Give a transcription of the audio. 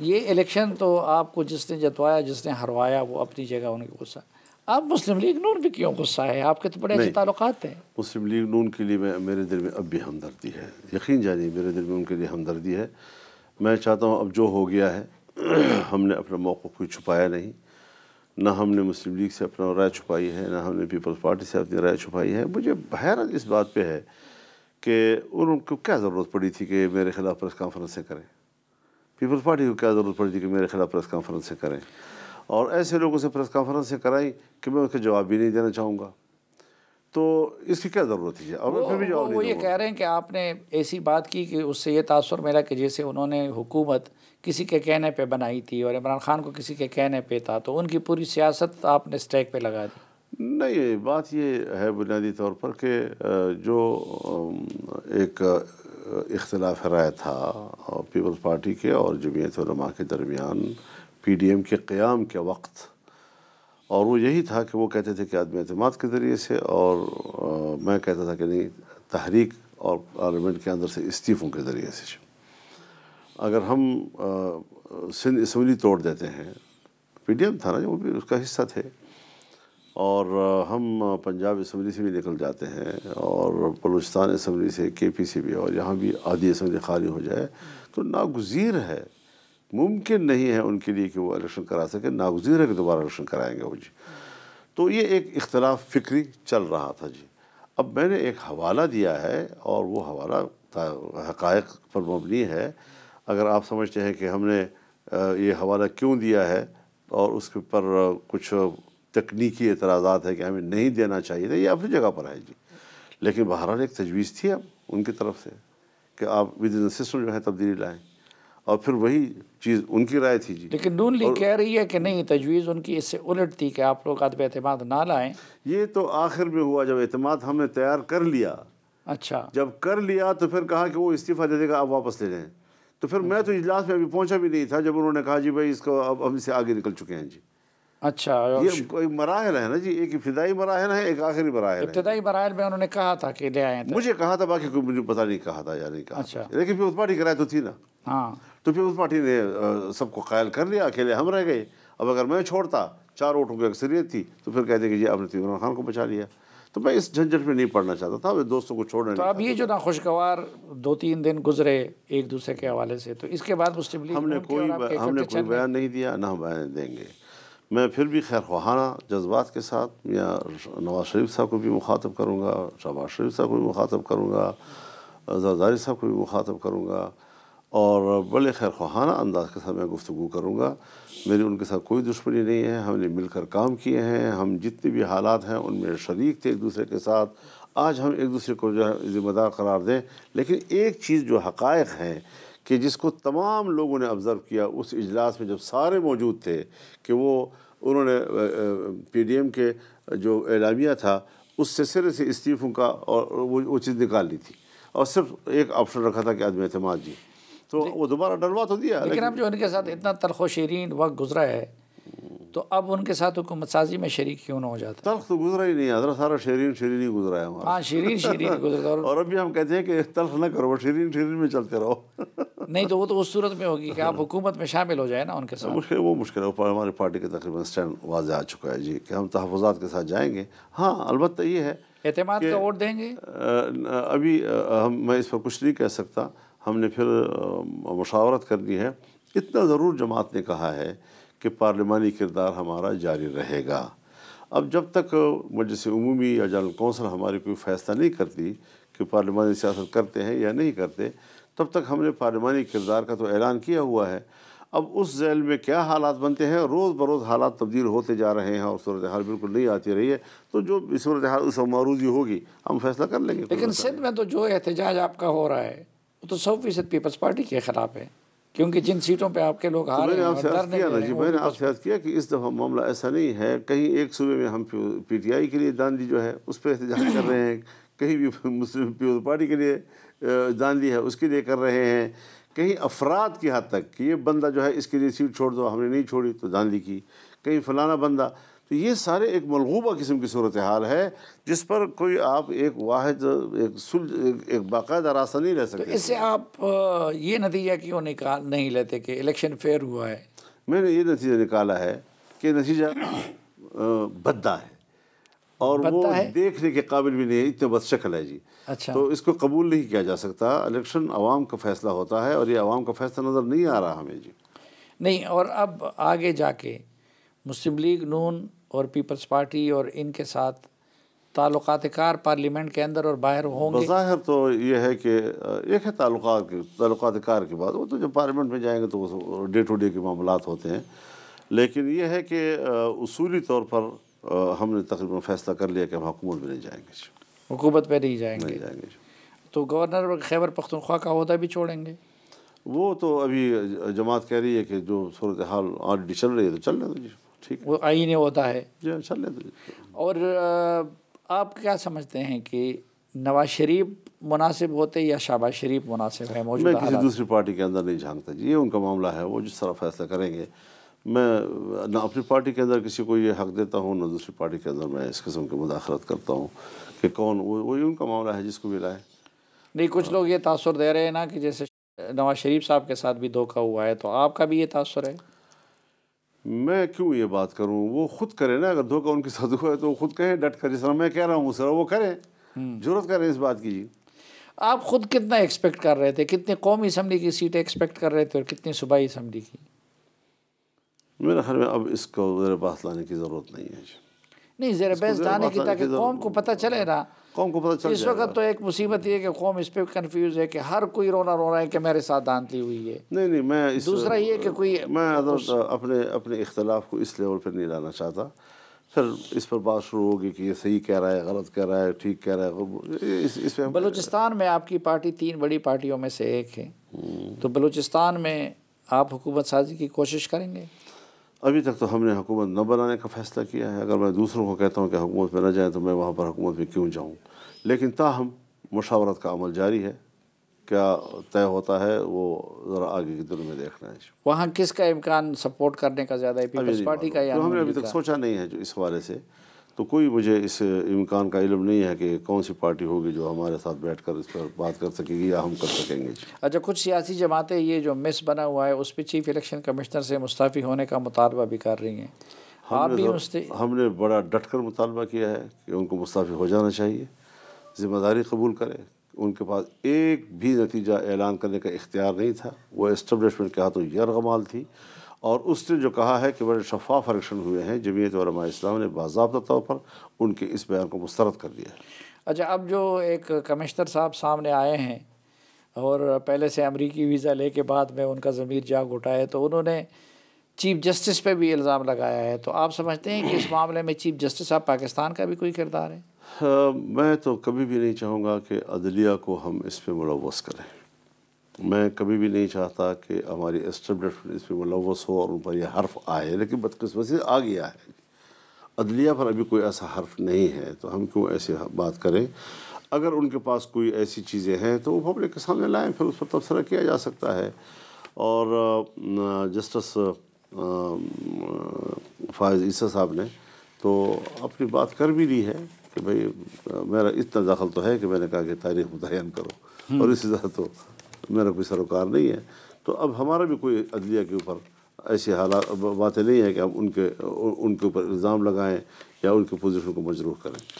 ये इलेक्शन तो आपको जिसने जतवाया जिसने हरवाया वो अपनी जगह उनके गुस्सा। आप मुस्लिम लीग नून पे क्यों गुस्सा है? आपके तो बड़े अच्छे ताल्लुकात हैं। मुस्लिम लीग नून के लिए मेरे दिल में अब भी हमदर्दी है, यकीन जानिए मेरे दिल में उनके लिए हमदर्दी है। मैं चाहता हूँ अब जो हो गया है हमने अपना मौक़िफ़ कोई छुपाया नहीं, ना हमने मुस्लिम लीग से अपना राय छुपाई है, ना हमने पीपल्स पार्टी से अपनी राय छुपाई है। मुझे हैरत इस बात पर है कि उनको क्या ज़रूरत पड़ी थी कि मेरे ख़िलाफ़ प्रेस कॉन्फ्रेंसें करें, पीपल्स पार्टी को क्या ज़रूरत पड़ी थी कि मेरे ख़िलाफ़ प्रेस कॉन्फ्रेंसें करें, और ऐसे लोगों से प्रेस कॉन्फ्रेंसें कराई कि मैं उसका जवाब भी नहीं देना चाहूँगा। तो इसकी क्या ज़रूरत है? और फिर भी जवाब वो ये कह रहे हैं कि आपने ऐसी बात की कि उससे ये तासुर मिला कि जैसे उन्होंने हुकूमत किसी के कहने पे बनाई थी और इमरान खान को किसी के कहने पे था, तो उनकी पूरी सियासत आपने स्टैक पे लगा दी। नहीं, बात ये है बुनियादी तौर पर कि जो एक इख्तिलाफ राय था पीपल्स पार्टी के और जमीयत उलमा के दरमियान PDM के क़याम के वक्त, और वो यही था कि वो कहते थे कि आदमी एतमाद के ज़रिए से, और मैं कहता था कि नहीं तहरीक और पार्लियामेंट के अंदर से इस्तीफ़ों के ज़रिए से। अगर हम सिंध असम्बली तोड़ देते हैं, PDM था ना जो, वो भी उसका हिस्सा थे, और हम पंजाब असम्बली से भी निकल जाते हैं और बलूचिस्तान असम्बली से KP से भी, और यहाँ भी आधी असम्बली खाली हो जाए तो नागुज़ीर है, मुमकिन नहीं है उनके लिए कि वो इलेक्शन करा सके, नागुज़ीर है कि दोबारा इलेक्शन कराएंगे वो जी। तो ये एक इख्तलाफ फ़िक्री चल रहा था जी। अब मैंने एक हवाला दिया है और वो हवाला हक़ायक़ पर मबनी है। अगर आप समझते हैं कि हमने ये हवाला क्यों दिया है और उसके पर कुछ तकनीकी एतराज़ात है कि हमें नहीं देना चाहिए था, ये अपनी जगह पर है जी, लेकिन बहरहाल एक तजवीज़ थी अब उनकी तरफ से कि आप विदिन सिस्टम जो है तब्दीली लाएँ, और फिर वही चीज़ उनकी राय थी जी। लेकिन नून लीग कह रही है कि नहीं, तजवीज़ उनकी इससे उलट थी कि आप लोग आदम एतमाद ना लाएं। ये तो आखिर में हुआ जब एतमाद हमने तैयार कर लिया। अच्छा, जब कर लिया तो फिर कहा कि वो इस्तीफ़ा दे देगा, आप वापस ले लें। तो फिर मैं तो इजलास में अभी पहुँचा भी नहीं था जब उन्होंने कहा जी भाई इसको अब हम इससे आगे निकल चुके हैं जी। अच्छा, ये कोई मराहल है ना जी, एक इब्तिदाई मराहल है, एक आखिरी मराहल है। इब्तिदाई मराहल में उन्होंने कहा था कि ले आए, मुझे कहा था, बाकी कोई मुझे पता नहीं कहा था या नहीं कहा। अच्छा, लेकिन पीपल्स पार्टी कराए तो थी ना। हाँ, तो पीपल्स पार्टी ने सबको कायल कर लिया, अकेले हम रह गए। अब अगर मैं छोड़ता, 4 वोटों की अक्सरियत थी, तो फिर कहते कि जी आपने तो इमरान खान को बचा लिया। तो मैं इस झंझट में नहीं पड़ना चाहता था, मैं दोस्तों को छोड़ना नहीं। तो अब ये जो ना खुशगवार 2-3 दिन गुजरे एक दूसरे के हवाले से, तो इसके बाद हमने कोई बयान नहीं दिया, ना हम बयान देंगे। मैं फिर भी खैर ख्वाहाना जज्बात के साथ या नवाज़ शरीफ साहब को भी मुखातब करूँगा, शहबाज शरीफ साहब को भी मुखातब करूँगा, जरदारी साहब को भी मुखातब करूँगा, और बड़े खैर ख्वाहाना अंदाज के साथ मैं गुफ्तगू करूँगा। मेरी उनके साथ कोई दुश्मनी नहीं है, हमने मिलकर काम किए हैं, हम जितने भी हालात हैं उनमें शरीक थे एक दूसरे के साथ। आज हम एक दूसरे को जो है ज़िम्मेदार करार दें, लेकिन एक चीज़ जो हक़ायक़ हैं कि जिसको तमाम लोगों ने ऑब्ज़र्व किया उस इजलास में जब सारे मौजूद थे, कि वो उन्होंने PDM के जो एलामिया था उससे सिरे से इस्तीफ़ों का और वो चीज़ निकाल ली थी, और सिर्फ एक ऑप्शन रखा था कि आदम एतमाद जी, तो वो दोबारा डलवा तो दिया। लेकिन अब जो उनके साथ इतना तलखो शीरीन वक्त गुजरा है, तो अब उनके साथ हुकूमत साजी में शरीक क्यों ना हो जाता? तलख तो गुजरा ही नहीं है, सारा शरीन ही गुजरा है हमारा। हाँ, शरीन गुजरा। और अब भी हम कहते हैं कि तलख ना करो, शरीन में चलते रहो। नहीं तो वो तो उस सूरत में होगी कि आप हुकूमत में शामिल हो जाए ना उनके साथ। मुश्किल, वो मुश्किल है। हमारी पार्टी के तकरीबन स्टैंड वाज़ेह आ चुका है जी कि हम तहफ़्फ़ुज़ात के साथ जाएंगे। हाँ, अलबत्ता ये है एतमाद का वोट देंगे। अभी मैं इस पर कुछ नहीं कह सकता, हमने फिर मुशावरत करनी है। इतना ज़रूर जमात ने कहा है कि पार्लिमानी किरदार हमारा जारी रहेगा। अब जब तक मजलिस उमूमी या जनरल कौंसल हमारी कोई फ़ैसला नहीं करती कि पार्लिमानी सियासत करते हैं या नहीं करते, तब तक हमने पार्लिमानी किरदार का तो ऐलान किया हुआ है। अब उस जैल में क्या हालात बनते हैं, रोज़ बरोज़ हालात तब्दील होते जा रहे हैं और सूरत हाल बिल्कुल नहीं आती रही है, तो जो सूरत हाल उस मरूजी होगी हम फैसला कर लेंगे। लेकिन सिंध में तो जो एहतजाज आपका हो रहा है वो तो 100% पीपल्स पार्टी के ख़िलाफ़ है, क्योंकि जिन सीटों पे आपके लोग हार रहे हैं। मैंने आपसे किया ना जी, मैंने आपसे किया कि इस दफ़ा मामला ऐसा नहीं है कहीं एक सूबे में हम PTI के लिए दानदी जो है उस पर एहतजाज कर रहे हैं, कहीं भी मुस्लिम पीपल्स पार्टी के लिए दानदी है उसके लिए कर रहे हैं, कहीं अफराद की हद तक कि ये बंदा जो है इसके लिए सीट छोड़ दो, हमने नहीं छोड़ी तो दानदी की, कहीं फलाना बंदा। तो ये सारे एक मलगूबा किस्म की सूरत हाल है जिस पर कोई आप एक वाहिद एक बाकायदा रास्ता नहीं ले सकते। तो इससे आप ये नतीजा क्यों निकाल नहीं लेते कि इलेक्शन फेयर हुआ है? मैंने ये नतीजा निकाला है कि नतीजा भद्दा है और वो देखने के काबिल भी नहीं है, इतने बदशक्ल है जी। अच्छा। तो इसको कबूल नहीं किया जा सकता। इलेक्शन आवाम का फैसला होता है और ये आवाम का फैसला नज़र नहीं आ रहा हमें जी। नहीं, और अब आगे जाके मुस्लिम लीग नून और पीपल्स पार्टी और इनके साथ ताल्लुकात कार पार्लियामेंट के अंदर और बाहर होंगे। बज़ाहिर तो ये है कि एक है ताल्लुकात कार की बात, वो तो जब पार्लियामेंट में जाएंगे तो डे टू डे के मामलात होते हैं, लेकिन ये है कि उसूली तौर पर हमने तकरीबन फैसला कर लिया कि हम हुकूमत में नहीं जाएंगे, हुकूमत पे नहीं जाएंगे। तो गवर्नर खैबर पख्तूनख्वा का ओहदा भी छोड़ेंगे? वो तो अभी जमात कह रही है कि जो सूरत हाल ऑलरेडी चल रही है तो चल रहे तो जी ठीक है, वो आईने होता है जी, चल रहे तो जी। और आप क्या समझते हैं कि नवाज शरीफ मुनासिब होते या शहबाज शरीफ मुनासिब है? मैं किसी दूसरी पार्टी के अंदर नहीं झांकता जी, ये उनका मामला है, वो जिस तरह फैसला करेंगे। मैं ना अपनी पार्टी के अंदर किसी को ये हक देता हूँ, ना दूसरी पार्टी के अंदर मैं इस किस्म की मुदाखलत करता हूँ कि कौन, वही उनका मामला है जिसको भी लाए। नहीं, कुछ लोग ये तासुर दे रहे हैं ना कि जैसे नवाज शरीफ साहब के साथ भी धोखा हुआ है, तो आपका भी ये तासुर है? मैं क्यों ये बात करूँ, वो खुद करें ना। अगर धोखा उनके साथ हुआ है तो वो खुद कहें डट कर, जिस तरह मैं कह रहा हूँ उस तरह वो करें, जरूरत करें इस बात की जी। आप खुद कितना एक्सपेक्ट कर रहे थे, कितने कौमी असम्बली की सीटें एक्सपेक्ट कर रहे थे और कितनी सूबाई असम्बली की? मेरे ख्याल में अब इसको ज़ेर-ए-बहस लाने की ज़रूरत नहीं है जी। नहीं, ज़ेर-ए-बहस लाने की, ताकि कौम को पता चले ना, कौम को पता चले। इस वक्त तो एक मुसीबत ये है कि कौम इस पर कन्फ्यूज़ है कि हर कोई रोना रो रहा है कि मेरे साथ धांधली हुई है। नहीं नहीं, मैं इस दूसरा ये कि कोई मैं अपने अपने इख्तलाफ को इस लेवल पर नहीं लाना चाहता, फिर इस पर बात शुरू होगी कि ये सही कह रहा है, गलत कह रहा है, ठीक कह रहा है। इस बलूचिस्तान में आपकी पार्टी 3 बड़ी पार्टियों में से एक है, तो बलूचिस्तान में आप हुकूमत साजी की कोशिश करेंगे? अभी तक तो हमने हुकूमत न बनाने का फैसला किया है। अगर मैं दूसरों को कहता हूँ कि हुकूमत में न जाए तो मैं वहाँ पर हुकूमत में क्यों जाऊँ, लेकिन ताहम मुशावरत का अमल जारी है, क्या तय होता है वो ज़रा आगे की दुनिया में देखना है। वहाँ किसका इम्कान सपोर्ट करने का ज़्यादा है, पीपल्स पार्टी का? तो हमने अभी तक सोचा नहीं है इस हवाले से, तो कोई मुझे इस इम्कान का इल्म नहीं है कि कौन सी पार्टी होगी जो हमारे साथ बैठकर इस पर बात कर सकेगी या हम कर सकेंगे। अच्छा, कुछ सियासी जमातें ये जो मिस बना हुआ है उस पर चीफ इलेक्शन कमिश्नर से मुस्ताफ़ी होने का मुतालबा भी कर रही हैं। आप भी हमने बड़ा डट कर मुतालबा किया है कि उनको मुस्ताफ़ी हो जाना चाहिए, ज़िम्मेदारी कबूल करें। उनके पास एक भी नतीजा ऐलान करने का इख्तियार नहीं था, वो इस्टबलिशमेंट के हाथों यरगमाल थी। और उसने जो कहा है कि बड़े शफाफ इलेक्शन हुए हैं, जमीयत उलमा इस्लाम ने बाज़ाब्ता तौर पर उनके इस बयान को मुस्तरद कर दिया है। अच्छा, अब जो एक कमिश्नर साहब सामने आए हैं और पहले से अमरीकी वीज़ा लेके बाद में उनका ज़मीर जाग उठा है, तो उन्होंने चीफ जस्टिस पे भी इल्ज़ाम लगाया है, तो आप समझते हैं कि इस मामले में चीफ जस्टिस साहब पाकिस्तान का भी कोई किरदार है? मैं तो कभी भी नहीं चाहूँगा कि अदलिया को हम इस पर मुलव्वस करें। मैं कभी भी नहीं चाहता कि हमारी एस्टेब्लिशमेंट इस पर मुलव्वस हो और उन पर यह हर्फ आए, लेकिन बदकिस्मती से आ गया है। अदलिया पर अभी कोई ऐसा हर्फ नहीं है, तो हम क्यों ऐसी बात करें। अगर उनके पास कोई ऐसी चीज़ें हैं तो वो पब्लिक के सामने लाएं, फिर उस पर तबसरा किया जा सकता है। और जस्टिस फैज़ ईसा साहब ने तो अपनी बात कर भी ली है कि भाई मेरा इतना दखल तो है कि मैंने कहा कि तारीख मुतय्यन करो, और इससे ज़्यादा तो मेरा कोई सरोकार नहीं है। तो अब हमारा भी कोई अदलिया के ऊपर ऐसी हालात बातें नहीं है कि हम उनके ऊपर इल्ज़ाम लगाएं या उनके पोजीशन को मजरूह करें।